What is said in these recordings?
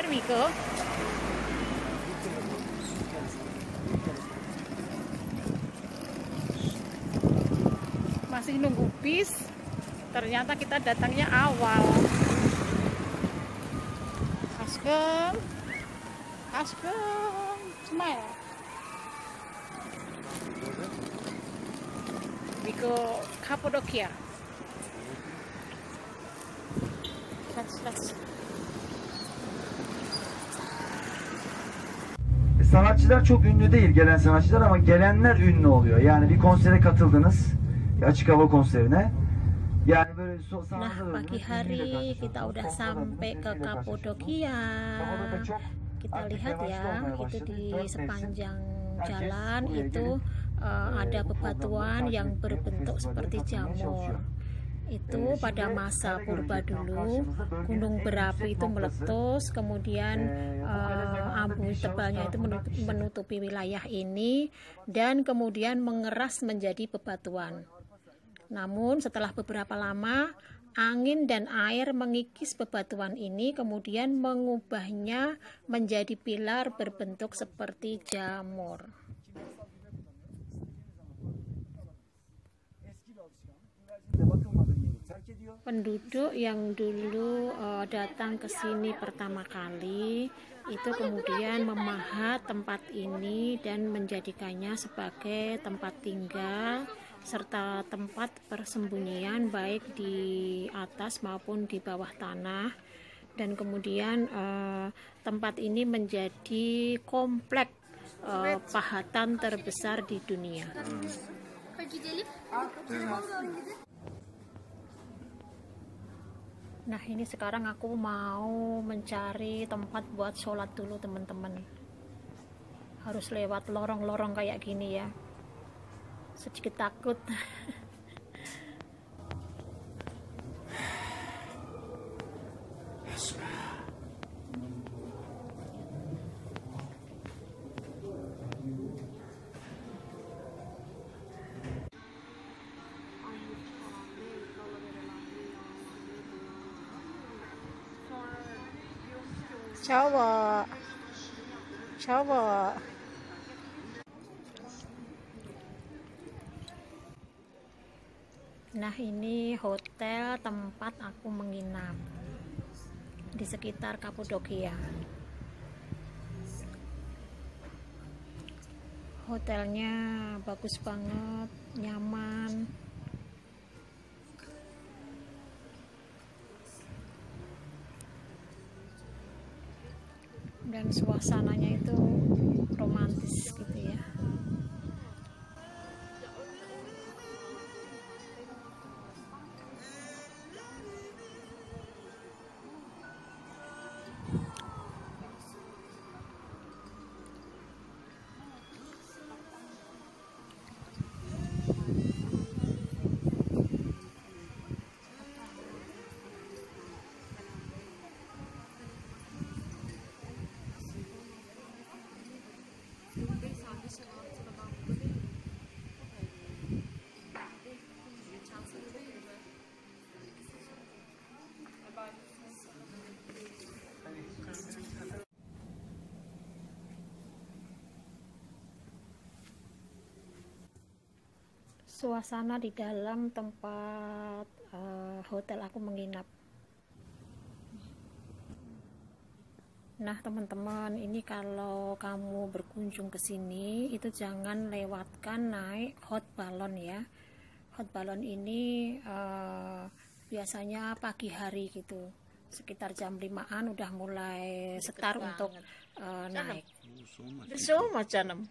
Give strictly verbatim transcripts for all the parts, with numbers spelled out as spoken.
There we go. Masih nunggu bis. Ternyata kita datangnya awal. Askem, askem, smile. We go Cappadocia. Let's let's. Sanatçılar çok ünlü değil gelen sanatçılar ama gelenler ünlü oluyor. Yani bir konsere katıldınız, açık hava konserine. Yani böyle nah, pagi hari kita udah sampai ke Cappadocia. Kita lihat ya, itu di sepanjang jalan itu uh, ada bebatuan yang berbentuk seperti jamur. Itu pada masa purba dulu gunung berapi itu meletus, kemudian uh, abu tebalnya itu menutupi wilayah ini dan kemudian mengeras menjadi bebatuan. Namun setelah beberapa lama angin dan air mengikis bebatuan ini, kemudian mengubahnya menjadi pilar berbentuk seperti jamur. Penduduk yang dulu uh, datang ke sini pertama kali itu kemudian memahat tempat ini dan menjadikannya sebagai tempat tinggal serta tempat persembunyian baik di atas maupun di bawah tanah, dan kemudian uh, tempat ini menjadi komplek uh, pahatan terbesar di dunia. Nah, ini sekarang aku mau mencari tempat buat sholat dulu teman-teman. Harus lewat lorong-lorong kayak gini ya. Sedikit takut. Xiao Bo, Xiao Bo. Nah, ini hotel tempat aku menginap di sekitar Cappadocia. Hotelnya bagus banget, nyaman. Dan suasananya itu romantis gitu ya. Suasana di dalam tempat uh, hotel aku menginap. Nah teman-teman, ini kalau kamu berkunjung ke sini itu jangan lewatkan naik hot balloon ya. Hot balloon ini uh, biasanya pagi hari gitu, sekitar jam limaan udah mulai setar untuk uh, naik. So much Janam.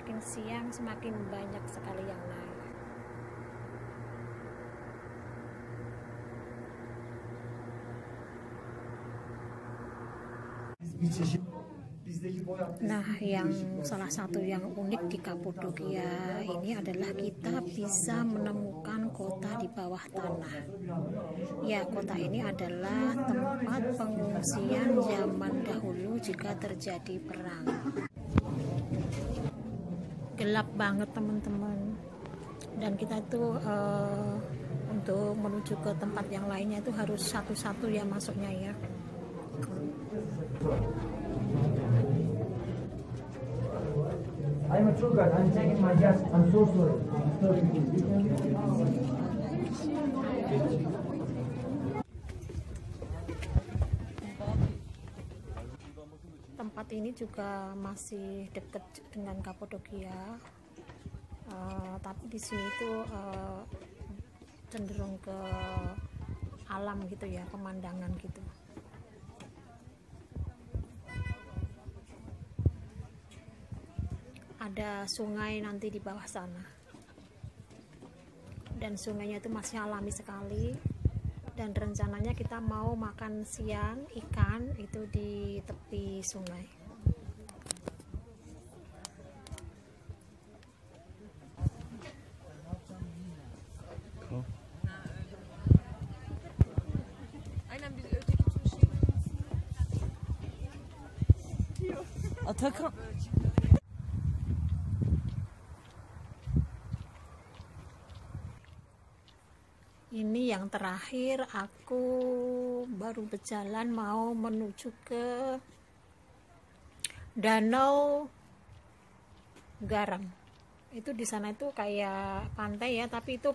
semakin siang semakin banyak sekali yang naik. Nah, yang salah satu yang unik di Cappadocia ini adalah kita bisa menemukan kota di bawah tanah. Ya, kota ini adalah tempat pengungsian zaman dahulu jika terjadi perang. Gelap banget teman-teman, dan kita tuh uh, untuk menuju ke tempat yang lainnya itu harus satu-satu ya masuknya ya. I'm a true guy. I'm taking my gas. I'm so sorry. Tempat ini juga masih dekat dengan Cappadocia, uh, tapi di sini itu uh, cenderung ke alam gitu ya, pemandangan gitu. Ada sungai nanti di bawah sana, dan sungainya itu masih alami sekali. Dan rencananya kita mau makan siang ikan itu di tepi sungai. Oh. Atakan. Ini yang terakhir, aku baru berjalan mau menuju ke Danau Garam. Itu di sana itu kayak pantai ya, tapi itu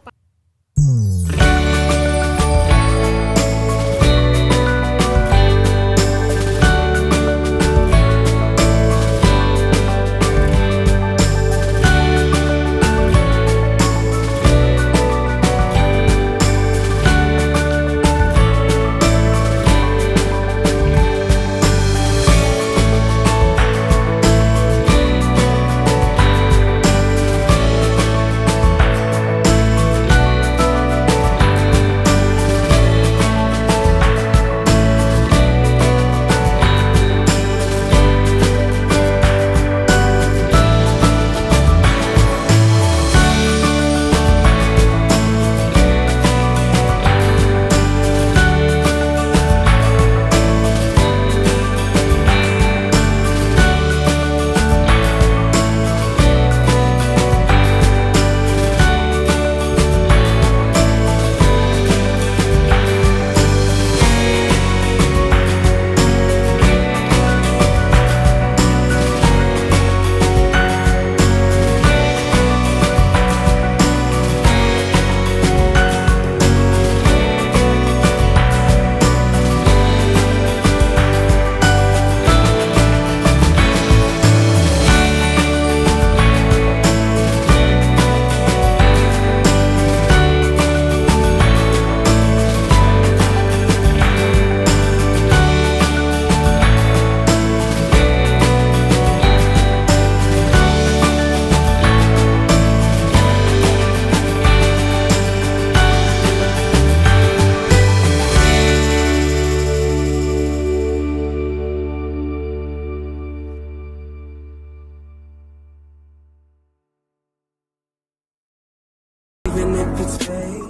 it's